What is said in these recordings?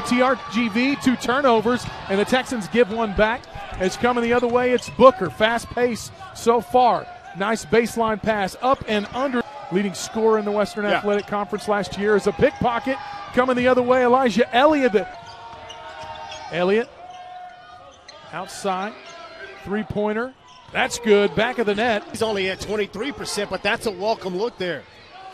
UTRGV, two turnovers, and the Texans give one back. It's coming the other way. It's Booker. Fast pace so far. Nice baseline pass up and under. Leading scorer in the Western Athletic Conference last year is a pickpocket. Coming the other way, Elijah Elliott. Elliott outside. Three-pointer. That's good. Back of the net. He's only at 23%, but that's a welcome look there.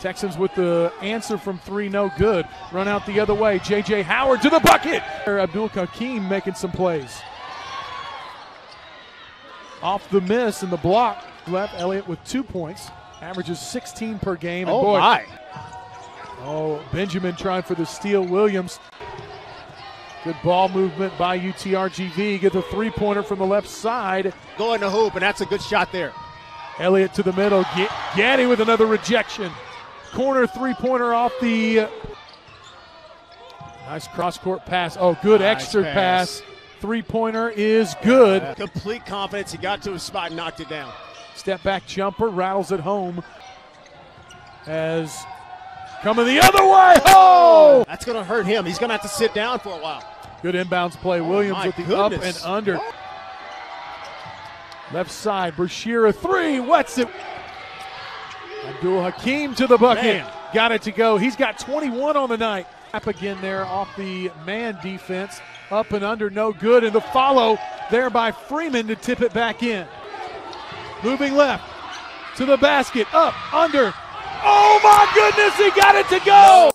Texans with the answer from three, no good. Run out the other way. J.J. Howard to the bucket. Abdul-Hakim making some plays. Off the miss and the block. Left Elliott with 2 points. Averages 16 per game. And Benjamin trying for the steal. Williams. Good ball movement by UTRGV. Get the three-pointer from the left side. Go in the hoop, and that's a good shot there. Elliott to the middle. Gaddy with another rejection. Corner three-pointer off the... Nice cross-court pass. Oh, good nice extra pass. Three-pointer is good. Complete confidence. He got to his spot and knocked it down. Step-back jumper. Rattles it home. As coming the other way. Oh! That's going to hurt him. He's going to have to sit down for a while. Good inbounds play. Williams with the up and under. Left side. Brashear a three. Wets it. Abdul-Hakim to the bucket. Man. Got it to go. He's got 21 on the night. Up again there off the man defense. Up and under, no good. And the follow there by Freeman to tip it back in. Moving left to the basket. Up, under. Oh, my goodness, he got it to go.